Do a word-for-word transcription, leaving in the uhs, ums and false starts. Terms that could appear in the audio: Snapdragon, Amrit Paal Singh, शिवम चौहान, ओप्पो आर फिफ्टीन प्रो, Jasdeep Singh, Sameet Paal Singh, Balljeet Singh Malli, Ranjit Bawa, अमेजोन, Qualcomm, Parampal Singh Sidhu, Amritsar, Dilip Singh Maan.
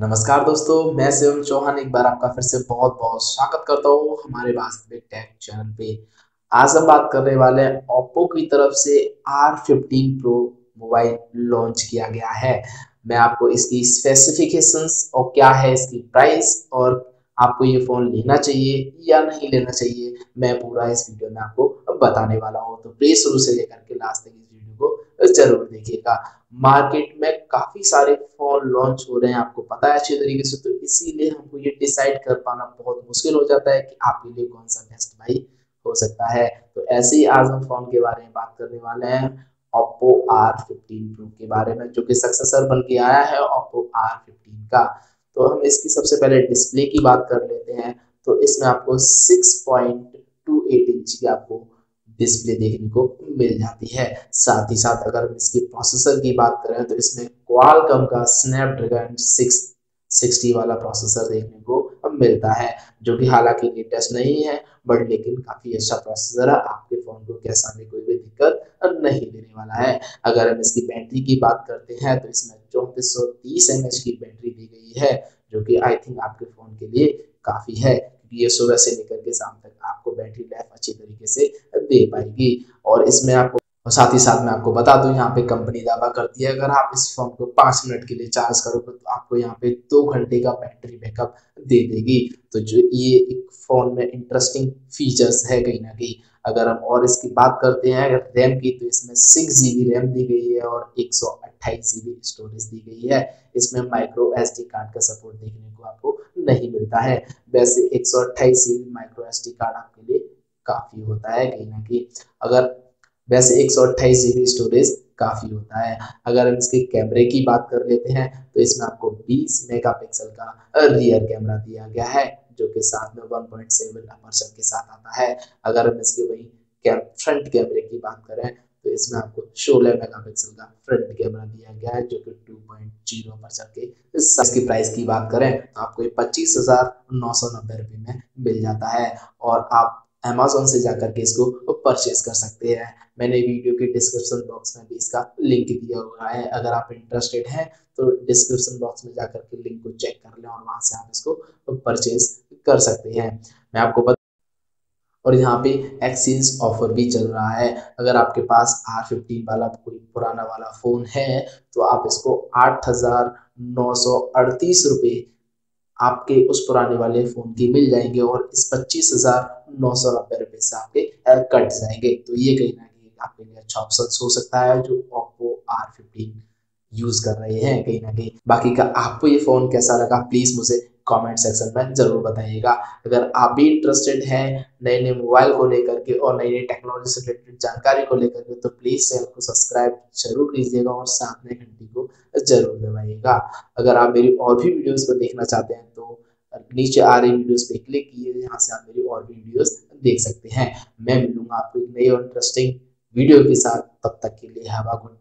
नमस्कार दोस्तों, मैं शिवम चौहान एक बार आपका फिर से बहुत बहुत स्वागत करता हूँ हमारे वास्तविक टेक चैनल पे। आज हम बात करने वाले हैं ओप्पो की तरफ से R fifteen Pro mobile launch किया गया है। मैं आपको इसकी स्पेसिफिकेशंस और क्या है इसकी प्राइस और आपको ये फोन लेना चाहिए या नहीं लेना चाहिए मैं पूरा इस वीडियो में आपको बताने वाला हूँ, तो प्लीज शुरू से लेकर के लास्ट तक इस वीडियो को जरूर देखिएगा। मार्केट में काफी सारे फोन लॉन्च हो रहे हैं, आपको पता है अच्छे तरीके से, तो इसीलिए हमको ये डिसाइड कर पाना बहुत मुश्किल हो जाता है कि आपके लिए कौन सा बेस्ट बाई हो सकता है। तो ऐसे ही आज हम फोन के बारे में बात करने वाले हैं ओप्पो आर फिफ्टीन प्रो के बारे में, जो कि सक्सेसर बन के आया है ओप्पो आर फिफ्टीन का। तो हम इसकी सबसे पहले डिस्प्ले की बात कर लेते हैं। तो इसमें आपको six point two eight inch की आपको डिस्प्ले देखने को मिल जाती है। साथ ही साथ अगर हम इसके प्रोसेसर की बात करें तो इसमें क्वालकॉम का स्नैपड्रैगन सिक्स सिक्सटी वाला प्रोसेसर देखने को अब मिलता है, जो कि हालांकि लेटेस्ट नहीं है बट लेकिन काफी अच्छा प्रोसेसर है। आपके फोन को कैसा भी कोई भी दिक्कत नहीं देने वाला है। अगर हम इसकी बैटरी की बात करते हैं तो इसमें चौंतीस सौ तीस एम एच की बैटरी दी गई है, जो कि आई थिंक आपके फोन के लिए काफी है। ये सुबह से लेकर के शाम तक आपको बैटरी लाइफ अच्छी तरीके से दे पाएगी। और इसमें आपको साथ ही साथ मैं आपको बता दूं, यहाँ पे कंपनी दावा करती है अगर आप इस फोन को पाँच मिनट के लिए चार्ज करोगे तो आपको यहाँ पे दो घंटे का बैटरी बैकअप दे देगी। तो जो ये एक फोन में इंटरेस्टिंग फीचर्स है कहीं ना कहीं। अगर हम और इसकी बात करते हैं रैम की, तो इसमें सिक्स जी बी रैम दी गई है और एक सौ अट्ठाईस जी बी स्टोरेज दी गई है। इसमें माइक्रो एस डी कार्ड का सपोर्ट देखने को आपको नहीं मिलता है। वैसे एक सौ अट्ठाईस G B micro S D card आपके लिए काफी होता है कहीं ना कहीं। अगर वैसे एक सौ अट्ठाईस जी बी स्टोरेज काफ़ी होता है। अगर हम इसके कैमरे की बात कर लेते हैं तो इसमें आपको बीस मेगापिक्सल का रियर कैमरा दिया गया है, जो कि साथ में वन पॉइंट सेवन अपर्चर के साथ आता है। अगर हम इसके वही कैम फ्रंट कैमरे की बात करें तो इसमें आपको सोलह मेगापिक्सल का फ्रंट कैमरा दिया गया है, जो कि टू पॉइंट ज़ीरो अपर्चर के। इसकी प्राइस की बात करें तो आपको ये पच्चीस हजार नौ सौ नब्बे रुपये में मिल जाता है और आप अमेजोन से जाकर के इसको परचेज कर सकते हैं। मैंने वीडियो के डिस्क्रिप्शन बॉक्स में भी इसका लिंक दिया हुआ है, अगर आप इंटरेस्टेड हैं तो डिस्क्रिप्शन बॉक्स में जाकर के लिंक को चेक कर लें और वहां से आप इसको परचेज कर सकते हैं। मैं आपको बता और यहाँ पे एक्सचेंज ऑफर भी चल रहा है। अगर आपके पास आर फिफ्टीन वाला कोई पुराना वाला फ़ोन है तो आप इसको आठ हज़ार नौ सौ अड़तीस रुपये आपके उस पुराने वाले फ़ोन की मिल जाएंगे और इस पच्चीस हज़ार नौ सौ नब्बे रुपये से आपके कट जाएंगे। तो ये कहीं ना कहीं आपके लिए अच्छा ऑप्शन हो सकता है जो ओप्पो आर फिफ्टीन यूज़ कर रहे हैं कहीं ना कहीं। बाकी का आपको ये फ़ोन कैसा लगा प्लीज़ मुझे कमेंट सेक्शन में ज़रूर बताइएगा। अगर आप भी इंटरेस्टेड हैं नए नए मोबाइल को लेकर के और नई नई टेक्नोलॉजी से रिलेटेड जानकारी को लेकर के, तो प्लीज़ चैनल को सब्सक्राइब जरूर कीजिएगा और साथ में घंटी को जरूर दबाइएगा। अगर आप मेरी और भी वीडियोस को देखना चाहते हैं तो नीचे आ रही वीडियोस पे क्लिक कीजिए, यहाँ से आप मेरी और भी वीडियोस देख सकते हैं। मैं मिलूंगा आपको एक नई और इंटरेस्टिंग वीडियो के साथ, तब तक के लिए हैव अ गुड डे।